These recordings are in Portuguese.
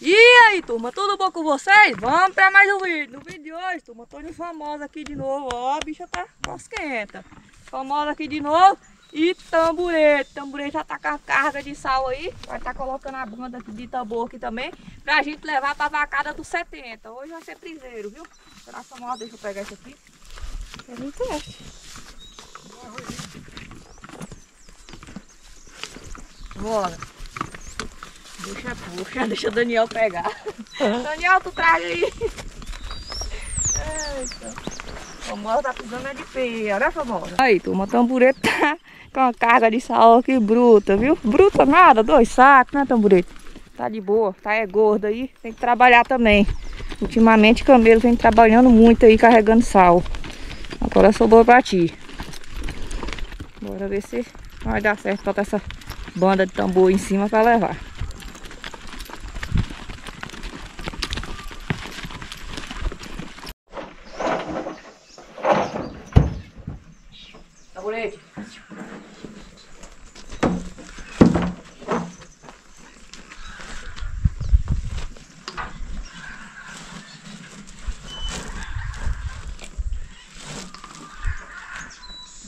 E aí, turma, tudo bom com vocês? Vamos para mais um vídeo. No vídeo de hoje, turma, tô de famosa aqui de novo. Ó, a bicha tá cosquenta. Famosa aqui de novo. E tamborete. Tamborete já tá com a carga de sal aí. Vai tá colocando a banda de tambor aqui também, pra gente levar pra vacada dos 70. Hoje vai ser priseiro, viu? Pra famosa, deixa eu pegar isso aqui. É muito leste. Bora. Deixa o Daniel pegar. Daniel, tu traga aí. Eita. A famosa tá pisando de pé, né, famosa? Aí, turma, a tambureta tá com uma carga de sal aqui bruta, viu? Bruta nada, 2 sacos, né, tambureta? Tá de boa, tá é gorda aí, tem que trabalhar também. Ultimamente, camelo vem trabalhando muito aí, carregando sal. Agora sobrou pra ti. Bora ver se vai dar certo botar essa banda de tambor em cima pra levar.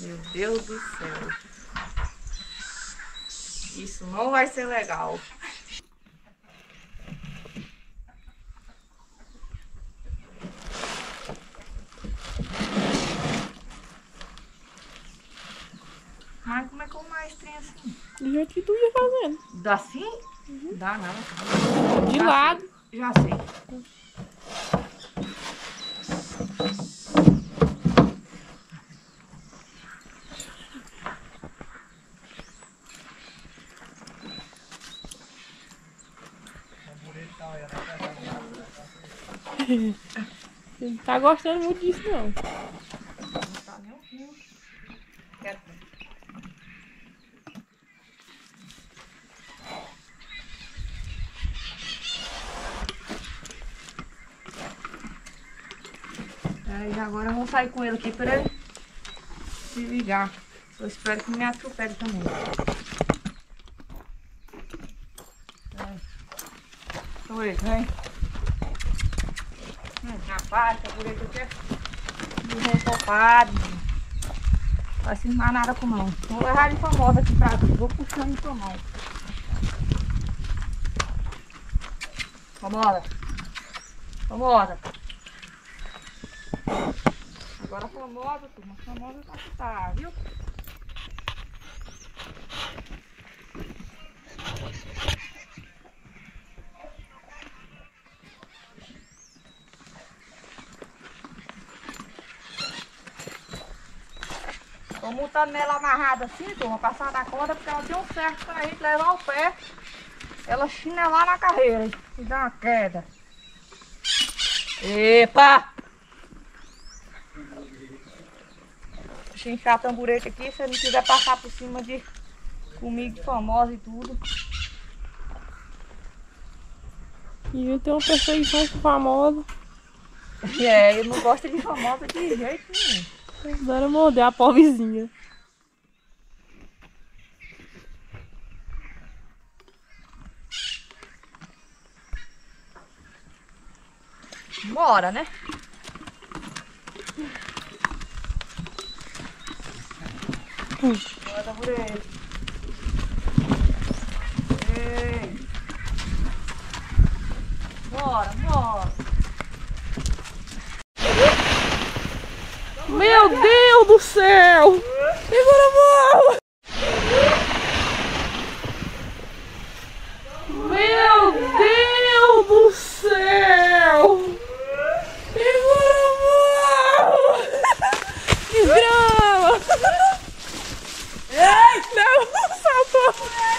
Meu Deus do céu, isso não vai ser legal. Mas como é que eu mais tenho assim? Do jeito que tu ia fazendo. Dá assim? Uhum. Dá não. De lado. Sei. Já sei. Uhum. Ele não tá gostando muito disso não. Não tá nem ouvindo. Quero ver. Aí agora eu vou sair com ele aqui pra ele se ligar. Eu espero que não me atropele também. Oi, vem. Rapaz, tá por aí que eu desempopado. Não vai se mais nada com mão. Vou levar de famosa aqui pra mim. Vou puxando de mão. Famosa. Famosa. Agora a famosa, turma. A famosa tá chutada, viu? Tô montando nela amarrada assim, turma, passar da corda, porque ela tem um certo pra gente levar o pé, ela chinelar na carreira e dá uma queda. Epa! Deixa eu encher a tambureta aqui, se não quiser passar por cima de comigo de famosa e tudo. E eu tenho uma perseguição de famosa. É, eu não gosto de famosa de jeito nenhum. Agora morder a pobrezinha. Bora, né? Bora, mulher. Ei. Bora, bora. Meu Deus do céu! Segura a mão! Meu Deus do céu! Segura a mão! Que drama! Não, saltou!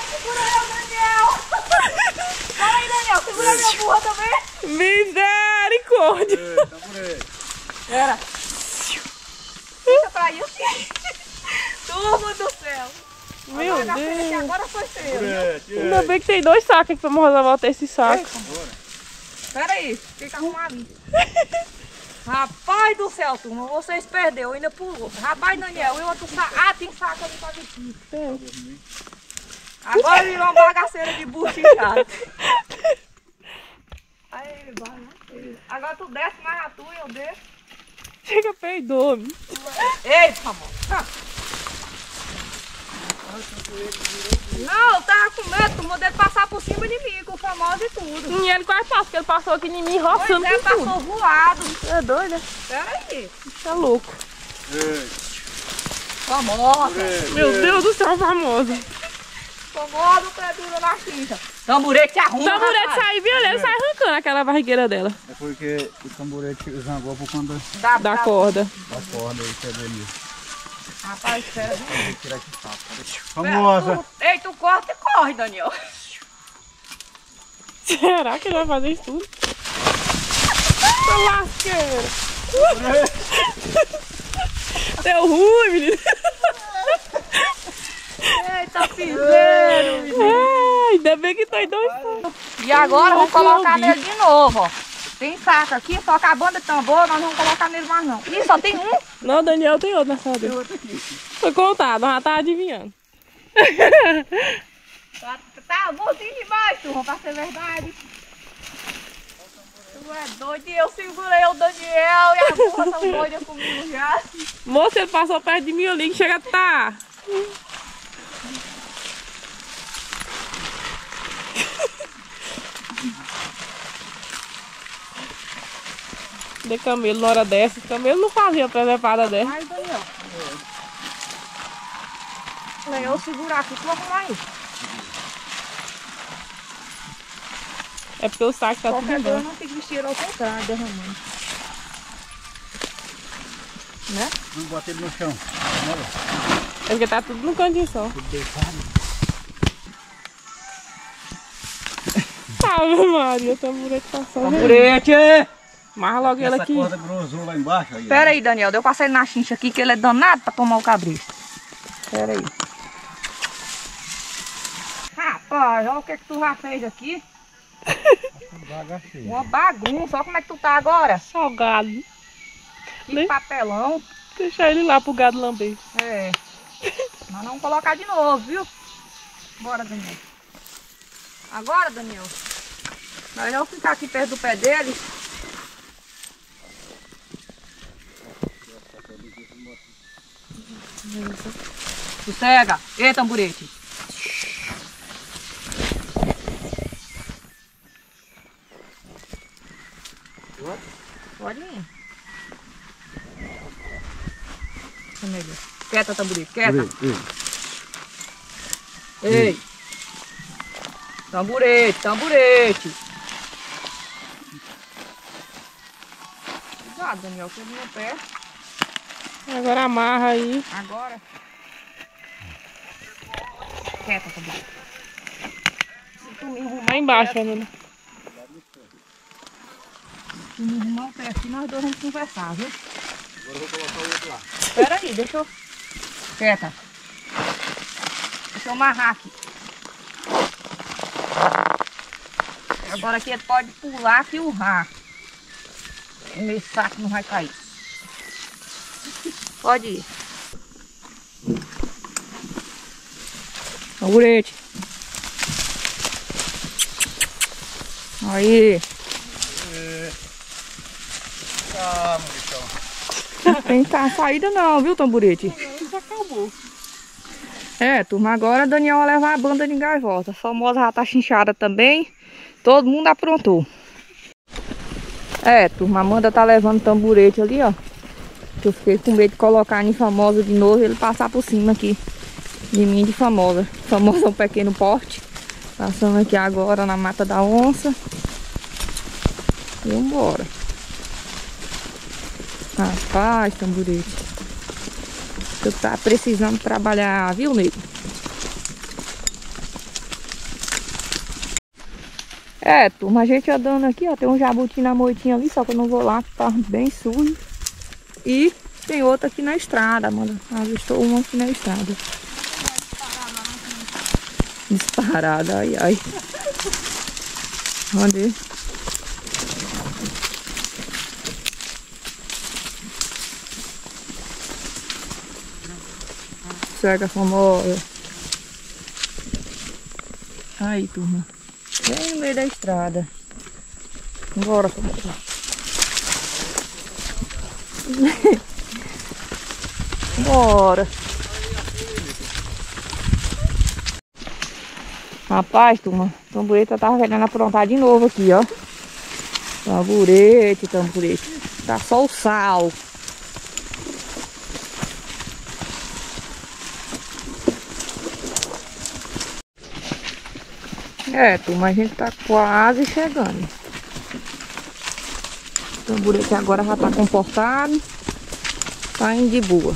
Segura eu, Daniel! Fala aí, Daniel! Segura minha burra também! Misericórdia! Era! Turma do céu! Meu Deus! Que agora foi seu! Ainda bem que tem 2 sacos aqui pra morrer voltar esse saco. Espera aí, tem que arrumar ali. Rapaz do céu, turma, vocês perderam, ainda pulou. Rapaz, Daniel, eu outro saco. Ah, tem saco ali pra vestir. Agora virou uma bagaceira de bucha em casa. Agora tu desce mais a tua e eu desço. Chega, peidou-me. Eita, amor. Não, eu tava com medo, tu mandou ele passar por cima de mim, com o famoso e tudo. E ele quase passou, porque ele passou aqui em mim, roçando com tudo. Passou voado. É doido, né? Peraí. Tá louco. Famosa. Meu Deus do céu, famosa. Famosa, pedura na cinta. Tamburete arruma. Tamburete sai, viu? Ele sai arrancando aquela barrigueira dela. É porque o tamburete zangou por conta da corda. Da corda, isso é delícia. Rapaz, espera. Famosa. Ei, tu corta e corre, Daniel. Será que ele vai fazer isso tudo? Tô lasqueira. Deu ruim, menino. Eita, piseiro, menino. Ainda bem que tá em dois. E agora vamos colocar nele de novo, ó. Tem saco aqui, só acabando de tambor, nós não vamos colocar nele mais não. Ih, só tem um? Não, Daniel, tem outro na sala dele. Tem outro aqui. Foi contado, já tá adivinhando. Tá bonzinho demais, turma, pra ser verdade. Tu é doido, eu segurei o Daniel e a porra tão doida comigo já. Moça, ele passou perto de mim, eu ligo, chega a tá. De camelo na hora dessa, o camelo não fazia a preservada dessa. Mas Daniel, eu segurar aqui, tu vai arrumar isso. É porque o saco tá tudo bom. Eu não fico vestir ao contrário, derramando. Né? Não bota ele no chão. É porque tá tudo no cantinho só. Tudo deitado. Ave Maria, o tamburete passou. Tamburete! Mas logo ela aqui. Essa corda grosou lá embaixo. Aí, pera aí, Daniel. Eu passei na chincha aqui que ele é danado pra tomar o cabrito. Pera aí. Rapaz, olha o que tu já fez aqui. Uma bagunça. Olha como é que tu tá agora. Salgado. Que nem papelão. Deixar ele lá pro gado lamber. É. Mas não colocar de novo, viu? Bora, Daniel. Agora, Daniel. Nós vamos ficar aqui perto do pé dele. Sossega! Ei, tamburete! Pode ir! Quieta, tamburete! Quieta! Ei! Tamburete! Tamburete! Cuidado, Daniel, que eu vi no pé. Agora amarra aí. Agora. Quieta, tamburete. Se tu me arrumar embaixo, Amanda. Se tu me arrumar o pé aqui, nós dois vamos conversar, viu? Agora eu vou colocar o outro lá. Espera aí, deixa eu... Quieta. Deixa eu amarrar aqui. Agora aqui ele pode pular que urrar. Meu saco não vai cair. Pode ir. Tamburete. Aí. Ah, não tem saída não, viu, tamburete? Já acabou. É, turma, agora a Daniel vai levar a banda de gaivota. A famosa já tá chinchada também. Todo mundo aprontou. É, turma, a Amanda tá levando o tamburete ali, ó. Eu fiquei com medo de colocar em famosa de novo e ele passar por cima aqui de mim de famosa. Famosa é um pequeno porte. Passando aqui agora na mata da onça. E vambora. Rapaz, tamburete. Tu tá precisando trabalhar, viu, nego? É, turma, a gente andando aqui, ó. Tem um jabuti na moitinha ali, só que eu não vou lá, tá bem sujo. E tem outra aqui na estrada, mano. Avistou uma aqui na estrada. Disparada, ai, ai. Onde? Cega famosa. Aí, turma. Bem no meio da estrada. Bora, famosa. Bora. Rapaz, turma, a tambureta tava querendo aprontar de novo aqui, ó. Tamburete, tamburete. Tá só o sal. É, turma, a gente tá quase chegando. O tamburete agora já tá comportado. Tá indo de boa.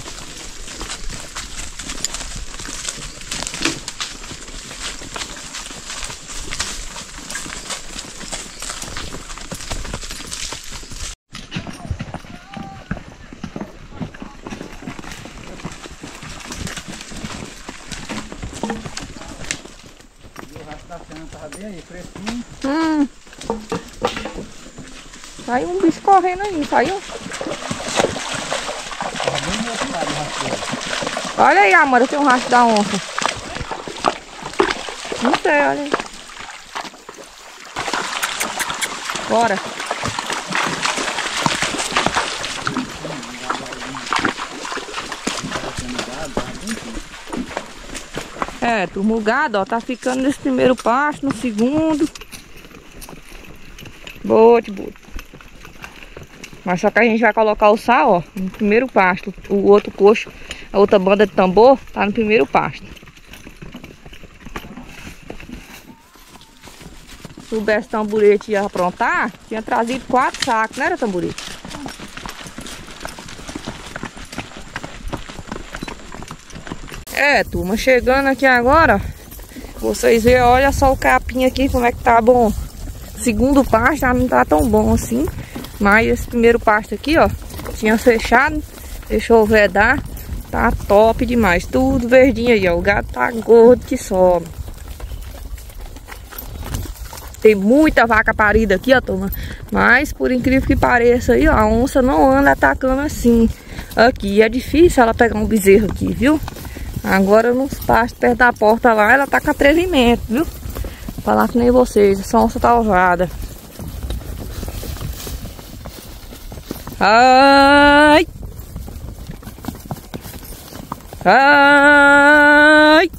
Saiu um bicho correndo aí, saiu? Olha aí, Amanda, tem um rastro da onça. Não sei, olha aí. Bora. É, turma, o gado, ó, tá ficando nesse primeiro pasto, no segundo. Bote, bote. Mas só que a gente vai colocar o sal, ó, no primeiro pasto. O outro coxo, a outra banda de tambor, tá no primeiro pasto. Se soubesse tamburete ia aprontar, tinha trazido 4 sacos, não era, tamburete? É, turma, chegando aqui agora, vocês veem, olha só o capim aqui, como é que tá bom. Segundo pasto já não tá tão bom assim. Mas esse primeiro pasto aqui, ó, tinha fechado, deixou vedar, tá top demais, tudo verdinho aí, ó, o gado tá gordo que sobe. Tem muita vaca parida aqui, ó, turma, mas por incrível que pareça aí, ó, a onça não anda atacando assim. Aqui é difícil ela pegar um bezerro aqui, viu? Agora nos pastos perto da porta lá, ela tá com atrevimento, viu? Vou falar que nem vocês, essa onça tá ovada. Ai! Ai!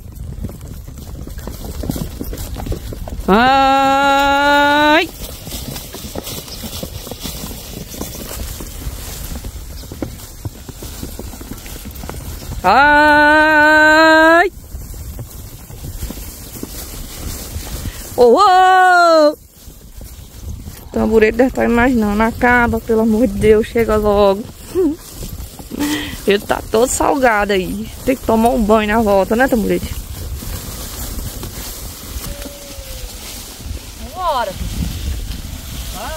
Ai! Ai! Oh! Oh! O tamburete deve estar imaginando, acaba, pelo amor de Deus, chega logo. Ele tá todo salgado aí. Tem que tomar um banho na volta, né, tamburete? Vambora! Ai!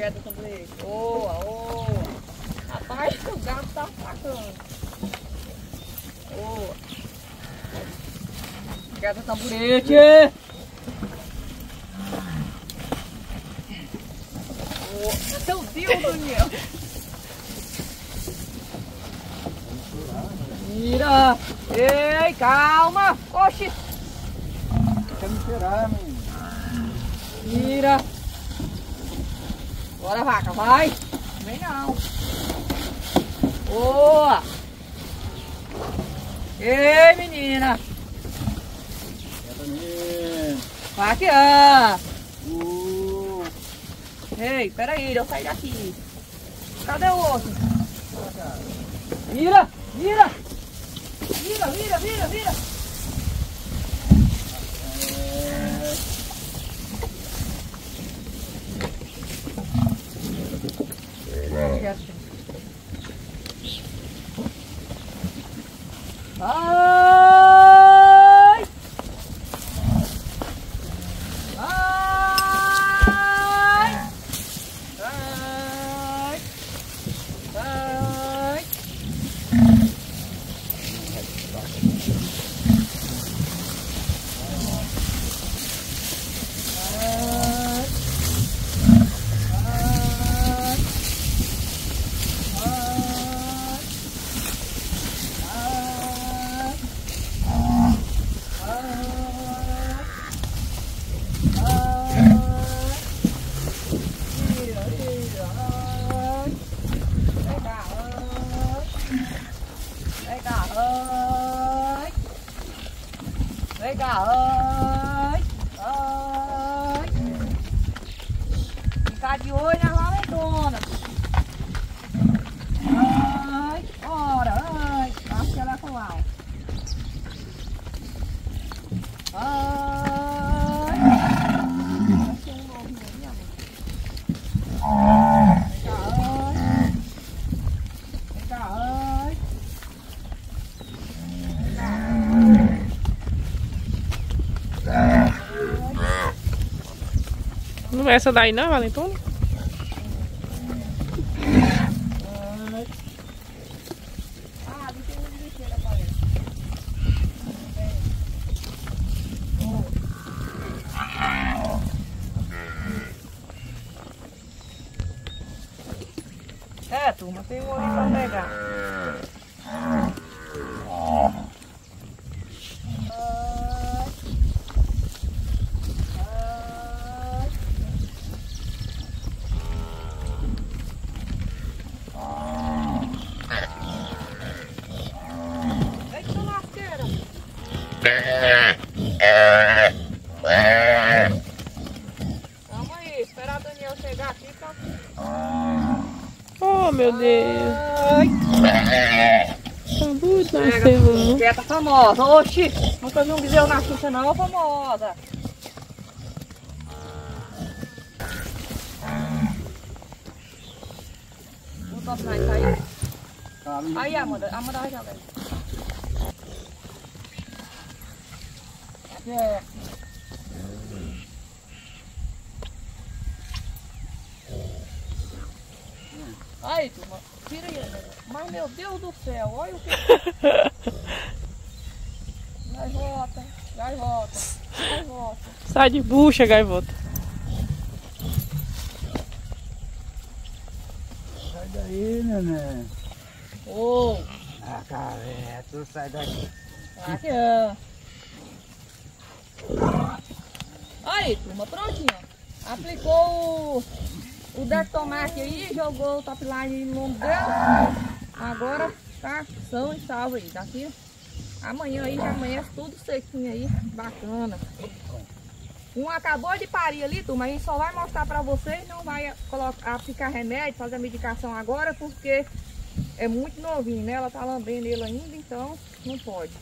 Pega o tamburete! Oh, meu Deus, Daniel! Mira! Ei, calma! Oxi! Quer me tirar, menino? Mira! Bora, vaca, vai! Vem não! Boa! Ei, menina! Vai aqui, Ei, peraí, eu saí daqui. Cadê o outro? Mira, mira! Mira, mira! vira. Não é essa daí não, Valentona? É, turma, tem um olho pra pegar. Quieta famosa, oxi, nunca vi um bezerro na cinta não, famosa. O Top Line tá aí. Aí Amanda vai jogar. É. Aí, turma, tira aí. Mas meu Deus do céu, olha o que... Gaivota, gaivota, gaivota. Sai de bucha, gaivota. Sai daí, neném. Ô! Oh. Ah, cara, tu sai daqui. Aqui, ó. Aí, turma, prontinho. Aplicou o Dectomax aí, jogou o Top Line no nome dela. Agora tá são e salvo aí, tá aqui. Amanhã aí já amanhece tudo sequinho aí, bacana. Um acabou de parir ali, turma, a gente só vai mostrar pra vocês, não vai colocar, aplicar remédio, fazer a medicação agora, porque é muito novinho, né? Ela tá lambendo ele ainda, então não pode.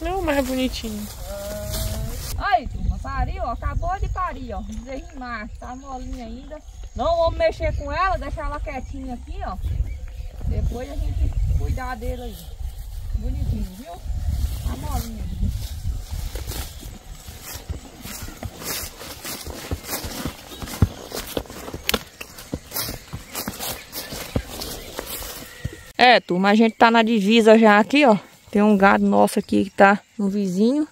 Não, mas é bonitinho. Aí, turma, pariu, ó, acabou de parir, ó, desenrimar, tá molinha ainda. Não vamos mexer com ela, deixar ela quietinha aqui, ó. Depois a gente cuidar dele aí. Bonitinho, viu? A molinha. É, turma, a gente tá na divisa já aqui, ó. Tem um gado nosso aqui que tá no vizinho.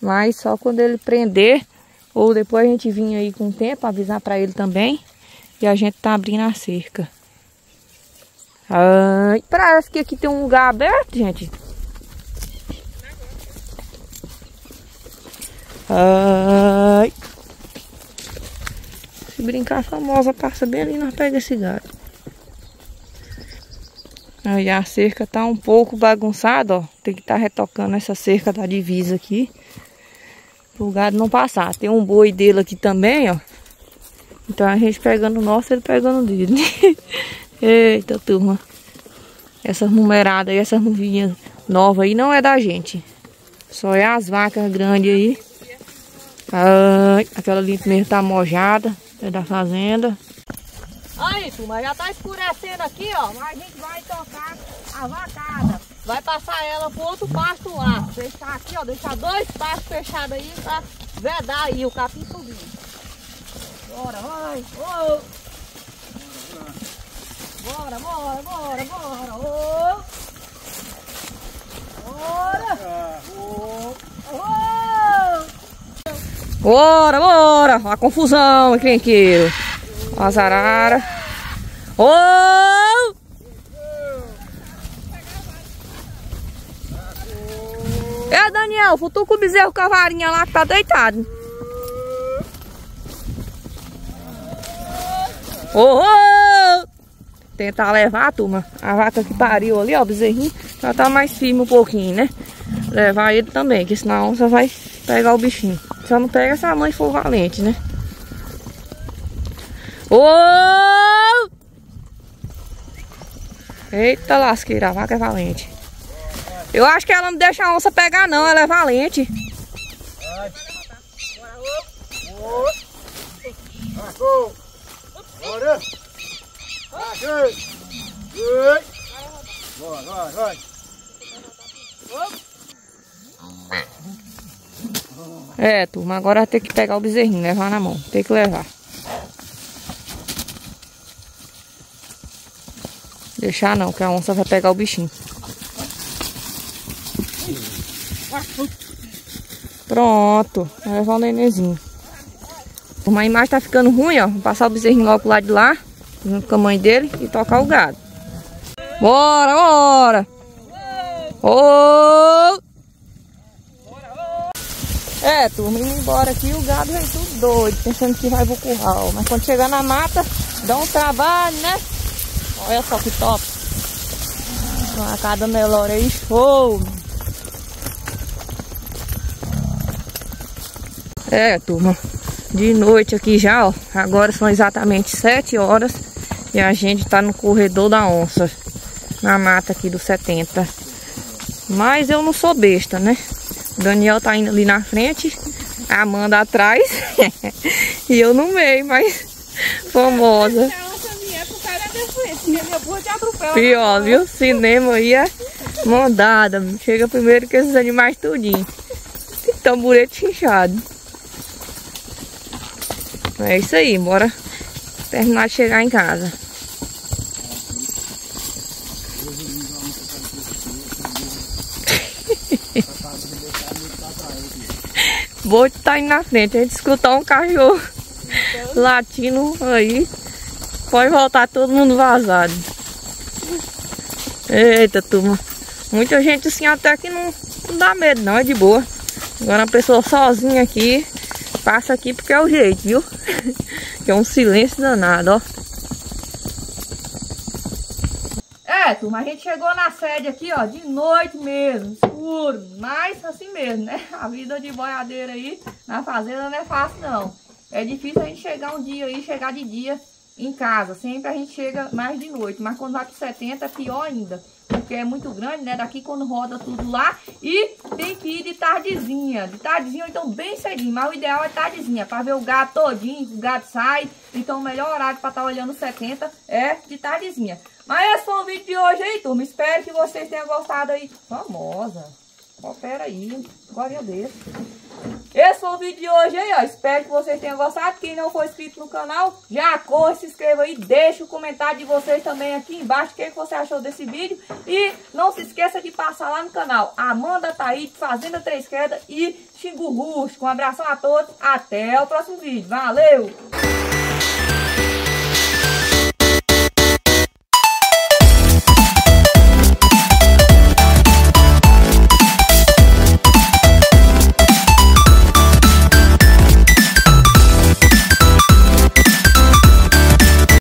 Mas só quando ele prender, ou depois a gente vinha aí com o tempo, avisar pra ele também. E a gente tá abrindo a cerca. Ai, parece que aqui tem um lugar aberto, gente. Ai. Se brincar, a famosa passa bem ali e nós pega esse gato. Aí a cerca tá um pouco bagunçada, ó. Tem que estar retocando essa cerca da divisa aqui. Pro gado não passar. Tem um boi dele aqui também, ó. Então a gente pegando o nosso, ele pegando o dele. Eita, turma. Essas numeradas aí, essas nuvinhas novas aí não é da gente. Só é as vacas grandes aí. Ah, aquela ali mesmo tá mojada. É da fazenda. Aí, turma, já tá escurecendo aqui, ó. Mas a gente vai tocar a vacada. Vai passar ela pro outro pasto lá. Deixar aqui, ó. Deixar dois pastos fechados aí pra vedar aí o capim subir. Bora, vai. Oh. Bora, bora, bora, bora. Oh. Bora. Oh. Oh. Bora, bora. Uma confusão, encrenqueiro. As araras. Oh! É, Daniel, futuca o bezerro com a varinha lá que tá deitado. Oh, oh! Tentar levar, turma. A vaca que pariu ali, ó, o bezerrinho. Ela tá mais firme um pouquinho, né? Levar ele também, que senão a onça vai pegar o bichinho. Só não pega se a mãe for valente, né? Oh! Eita lasqueira, a vaca é valente. Eu acho que ela não deixa a onça pegar não, ela é valente. É, turma, agora tem que pegar o bezerrinho, levar na mão, tem que levar. Deixar não, que a onça vai pegar o bichinho. Pronto, vai levar o nenenzinho. A imagem tá ficando ruim, ó. Vou passar o bezerrinho logo pro lado de lá, junto com a mãe dele, e tocar o gado. Bora, bora! Oh! É, turma, indo embora aqui, o gado vem tudo doido, pensando que vai pro curral. Mas quando chegar na mata, dá um trabalho, né? Olha só que top. Uma cada melhor aí, show. É, turma, de noite aqui já, ó. Agora são exatamente 7 horas e a gente tá no corredor da onça, na mata aqui do 70. Mas eu não sou besta, né? O Daniel tá indo ali na frente, a Amanda atrás e eu no meio, mas famosa. Pior, viu? Cinema aí é mandada. Chega primeiro que esses animais tudinho. Tem tamborete inchado. É isso aí, bora terminar de chegar em casa. Boto tá indo na frente. A gente escutar um cachorro latindo aí. Pode voltar todo mundo vazado. Eita, turma. Muita gente assim até que não dá medo não, é de boa. Agora uma pessoa sozinha aqui, passa aqui porque é o jeito, viu? Que é um silêncio danado, ó. É, turma, a gente chegou na sede aqui, ó, de noite mesmo, escuro. Mas assim mesmo, né? A vida de boiadeira aí na fazenda não é fácil não. É difícil a gente chegar um dia aí, chegar de dia em casa, sempre a gente chega mais de noite, mas quando vai pro 70 é pior ainda, porque é muito grande, né, daqui quando roda tudo lá, e tem que ir de tardezinha ou então bem cedinho, mas o ideal é tardezinha, para ver o gado todinho, o gado sai, então o melhor horário para estar olhando o 70 é de tardezinha. Mas esse foi o vídeo de hoje aí, turma, espero que vocês tenham gostado aí, famosa, ó, pera aí, agora eu desço. Esse foi o vídeo de hoje aí, ó. Espero que vocês tenham gostado. Quem não for inscrito no canal, já corre, se inscreva aí. Deixa o comentário de vocês também aqui embaixo. O que você achou desse vídeo. E não se esqueça de passar lá no canal Amanda Ataíde, Fazenda Três Quedas e Xingu Rústico. Um abração a todos. Até o próximo vídeo. Valeu!